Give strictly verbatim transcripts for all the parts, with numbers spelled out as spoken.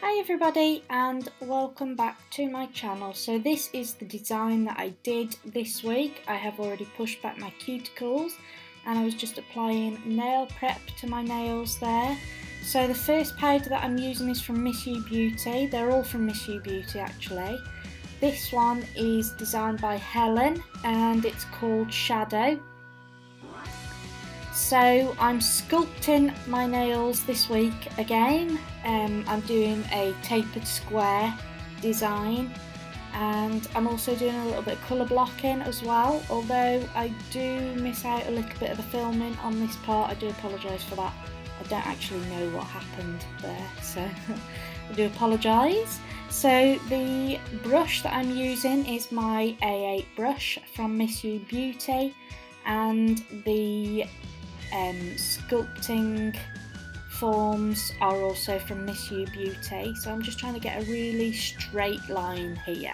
Hi everybody and welcome back to my channel. So this is the design that I did this week. I have already pushed back my cuticles and I was just applying nail prep to my nails there. So the first powder that I'm using is from MissU Beauty. They're all from MissU Beauty actually. This one is designed by Helen and it's called Shadow. So I'm sculpting my nails this week again. Um, I'm doing a tapered square design and I'm also doing a little bit of colour blocking as well, although I do miss out a little bit of the filming on this part. I do apologise for that. I don't actually know what happened there, so I do apologise. So the brush that I'm using is my A eight brush from MissU Beauty, and the Um, sculpting forms are also from MissU Beauty. So I'm just trying to get a really straight line here,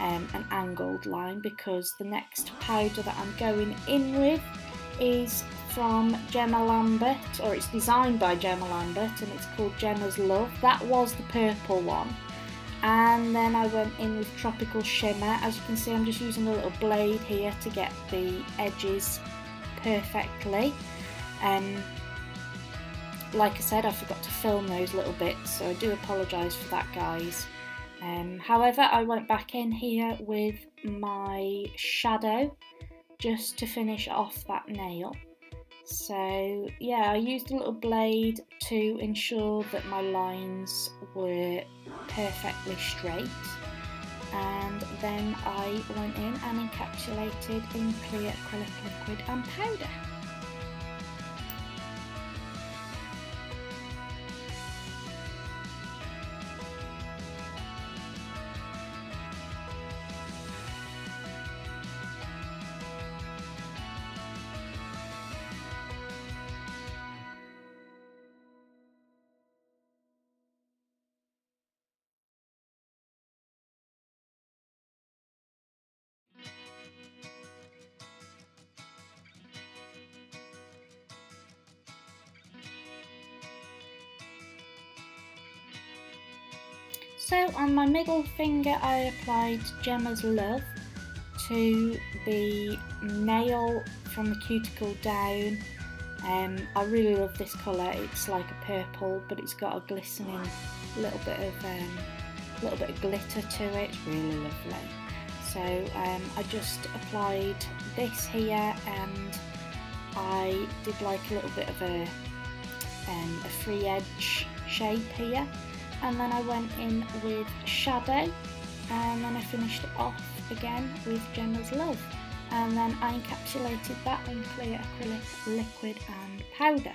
um, an angled line, because the next powder that I'm going in with is from Gemma Lambert, or it's designed by Gemma Lambert and it's called Gemma's Love. That was the purple one, and then I went in with Tropical Shimmer. As you can see, I'm just using a little blade here to get the edges perfectly. Um, like I said, I forgot to film those little bits, so I do apologise for that, guys. Um, however, I went back in here with my shadow just to finish off that nail. So yeah, I used a little blade to ensure that my lines were perfectly straight, and then I went in and encapsulated in clear acrylic liquid and powder. So on my middle finger I applied Gemma's Love to the nail from the cuticle down. Um, I really love this colour. It's like a purple, but it's got a glistening little bit of um, little bit of glitter to it. It's really lovely. So um, I just applied this here, and I did like a little bit of a, um, a free edge shape here. And then I went in with Shadow, and then I finished it off again with Gemma's Love, and then I encapsulated that in clear acrylic liquid and powder.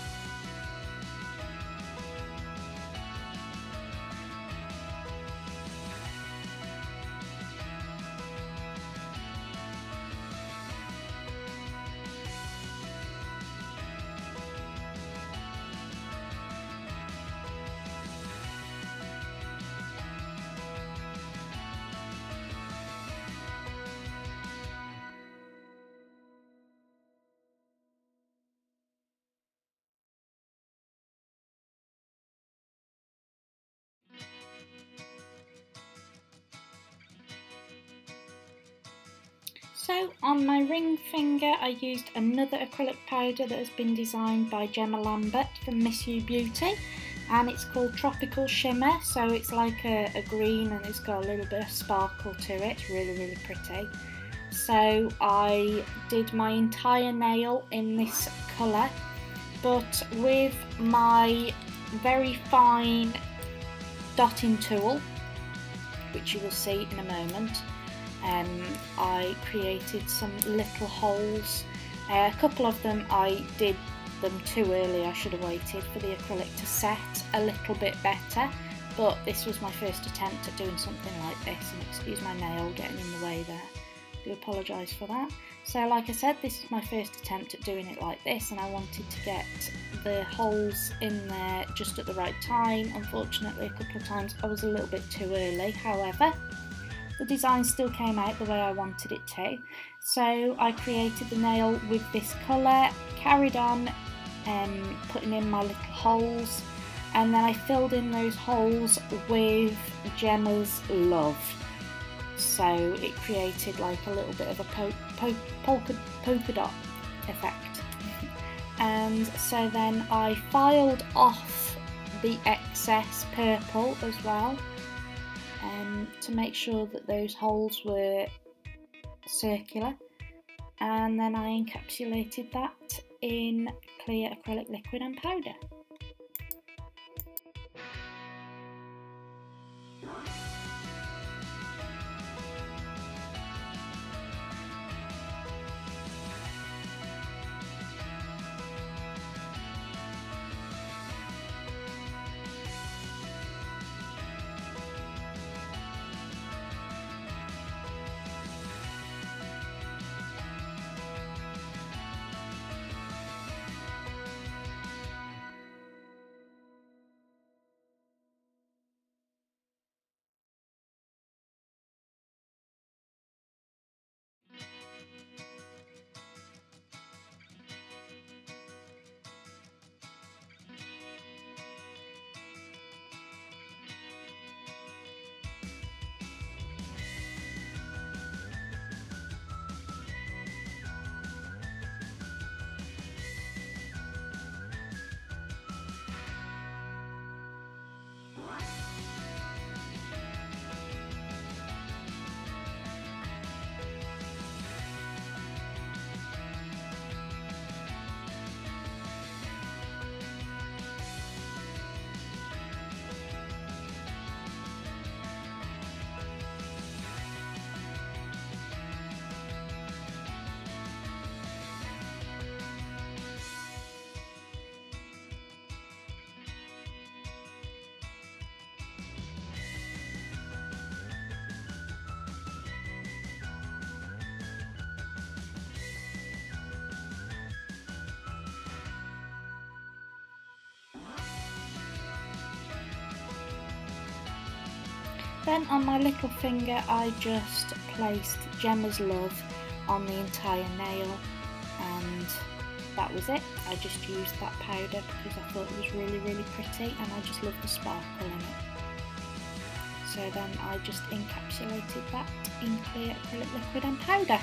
So on my ring finger I used another acrylic powder that has been designed by Gemma Lambert from MissU Beauty, and it's called Tropical Shimmer, so it's like a, a green and it's got a little bit of sparkle to it. It's really, really pretty. So I did my entire nail in this colour, but with my very fine dotting tool, which you will see in a moment, um, I created some little holes. Uh, a couple of them I did them too early. I should have waited for the acrylic to set a little bit better, but this was my first attempt at doing something like this, and excuse my nail getting in the way there. I do apologise for that. So like I said, this is my first attempt at doing it like this, and I wanted to get the holes in there just at the right time. Unfortunately, a couple of times I was a little bit too early. However, the design still came out the way I wanted it to. So I created the nail with this colour, carried on um, putting in my little holes, and then I filled in those holes with Gemma's Love. So it created like a little bit of a po po polka, polka dot effect. And so then I filed off the excess purple as well, um, to make sure that those holes were circular. And then I encapsulated that in clear acrylic liquid and powder. Then on my little finger I just placed Gemma's Love on the entire nail, and that was it. I just used that powder because I thought it was really, really pretty, and I just love the sparkle in it. So then I just encapsulated that in clear acrylic liquid and powder.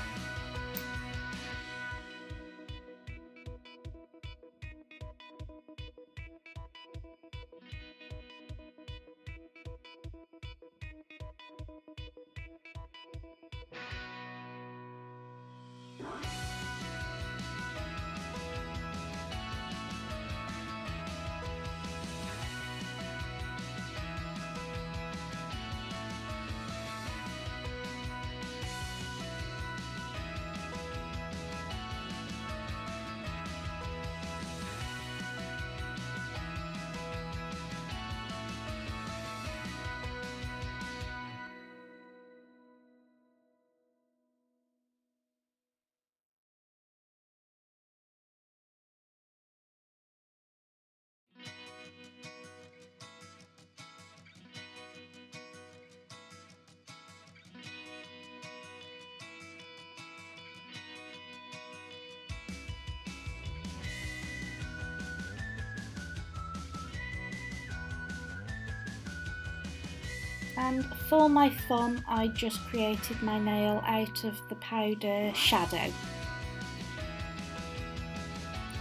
And for my thumb, I just created my nail out of the powder Shadow.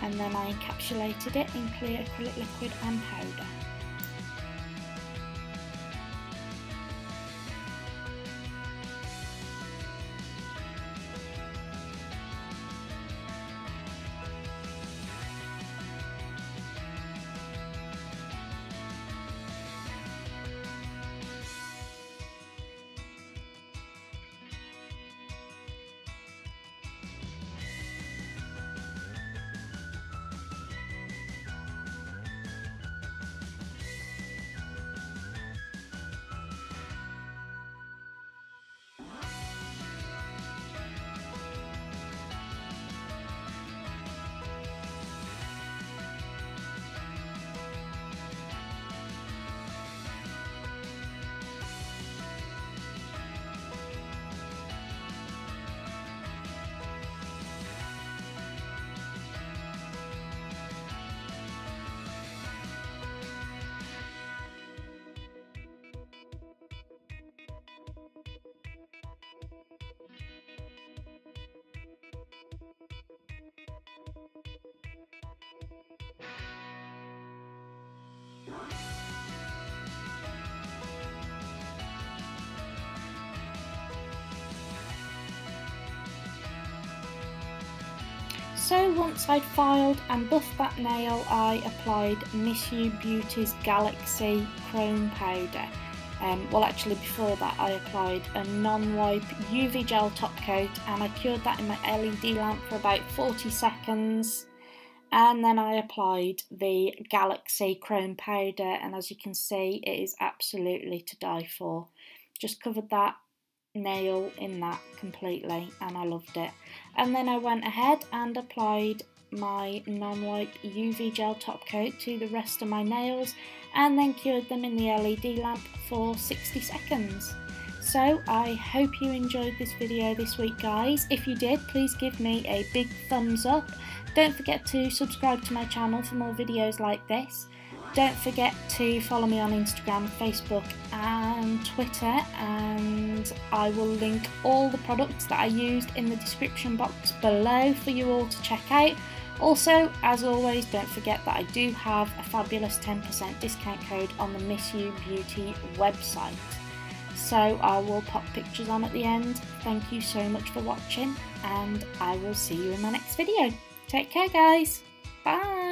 And then I encapsulated it in clear acrylic liquid and powder. So once I'd filed and buffed that nail, I applied MissU Beauty's Galaxy Chrome Powder. Um, well, actually before that I applied a non-wipe U V gel top coat, and I cured that in my L E D lamp for about forty seconds, and then I applied the Galaxy Chrome Powder, and as you can see it is absolutely to die for. Just covered that nail in that completely and I loved it. And then I went ahead and applied my non-wipe U V gel top coat to the rest of my nails and then cured them in the L E D lamp for sixty seconds. So I hope you enjoyed this video this week, guys. If you did, please give me a big thumbs up. Don't forget to subscribe to my channel for more videos like this. Don't forget to follow me on Instagram, Facebook and Twitter, and I will link all the products that I used in the description box below for you all to check out. Also, as always, don't forget that I do have a fabulous ten percent discount code on the MissU Beauty website. So I will pop pictures on at the end. Thank you so much for watching and I will see you in my next video. Take care, guys. Bye.